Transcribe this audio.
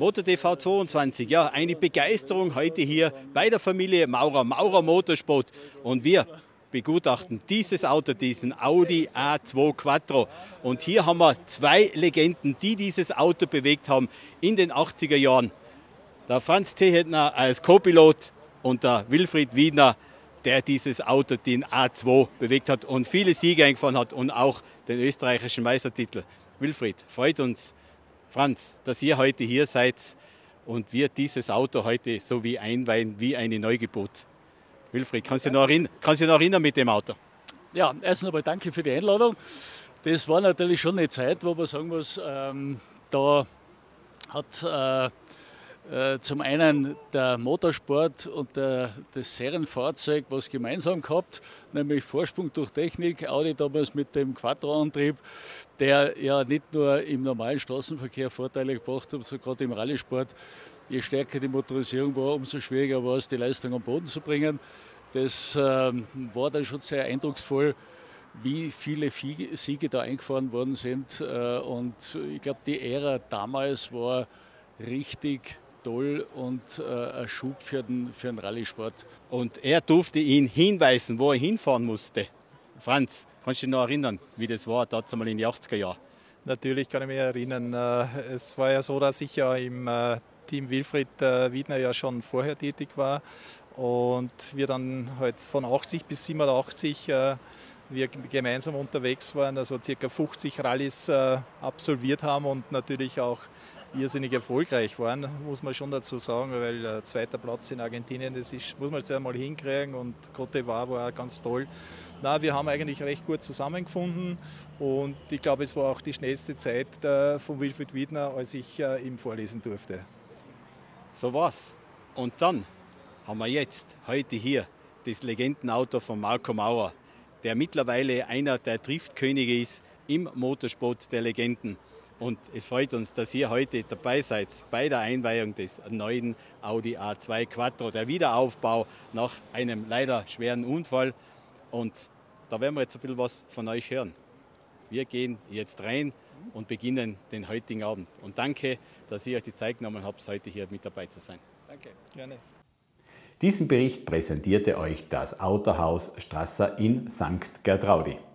Motor TV 22, ja, eine Begeisterung heute hier bei der Familie Maurer, Maurer Motorsport. Und wir begutachten dieses Auto, diesen Audi A2 Quattro. Und hier haben wir zwei Legenden, die dieses Auto bewegt haben in den 80er Jahren. Der Franz Zehetner als Co-Pilot und der Wilfried Wiedner, der dieses Auto, den A2, bewegt hat und viele Siege eingefahren hat und auch den österreichischen Meistertitel. Wilfried, freut uns, Franz, dass ihr heute hier seid und wir dieses Auto heute so wie einweihen, wie eine Neugeburt. Wilfried, kannst du dich noch erinnern mit dem Auto? Ja, erst einmal danke für die Einladung. Das war natürlich schon eine Zeit, wo man sagen muss, da hat zum einen der Motorsport und das Serienfahrzeug was gemeinsam gehabt, nämlich Vorsprung durch Technik, Audi damals mit dem Quattro-Antrieb, der ja nicht nur im normalen Straßenverkehr Vorteile gebracht hat, sondern gerade im Rallysport. Je stärker die Motorisierung war, umso schwieriger war es, die Leistung am Boden zu bringen. Das war dann schon sehr eindrucksvoll, wie viele Siege da eingefahren worden sind. Und ich glaube, die Ära damals war richtig toll und ein Schub für den Rallysport. Und er durfte ihn hinweisen, wo er hinfahren musste. Franz, kannst du dich noch erinnern, wie das war, damals in den 80er Jahren? Natürlich kann ich mich erinnern. Es war ja so, dass ich ja im Team Wilfried Wiedner ja schon vorher tätig war und wir dann halt von 80 bis 87 wir gemeinsam unterwegs waren, also circa 50 Rallys absolviert haben und natürlich auch irrsinnig erfolgreich waren, muss man schon dazu sagen, weil zweiter Platz in Argentinien, das ist, muss man jetzt einmal hinkriegen, und Côte d'Ivoire war ganz toll. Na, wir haben eigentlich recht gut zusammengefunden und ich glaube, es war auch die schnellste Zeit von Wilfried Wiedner, als ich ihm vorlesen durfte. So war's. Und dann haben wir jetzt heute hier das Legendenauto von Marco Maurer, der mittlerweile einer der Driftkönige ist im Motorsport der Legenden. Und es freut uns, dass ihr heute dabei seid bei der Einweihung des neuen Audi A2 Quattro, der Wiederaufbau nach einem leider schweren Unfall. Und da werden wir jetzt ein bisschen was von euch hören. Wir gehen jetzt rein und beginnen den heutigen Abend. Und danke, dass ihr euch die Zeit genommen habt, heute hier mit dabei zu sein. Danke, gerne. Diesen Bericht präsentierte euch das Autohaus Strasser in St. Gertraudi.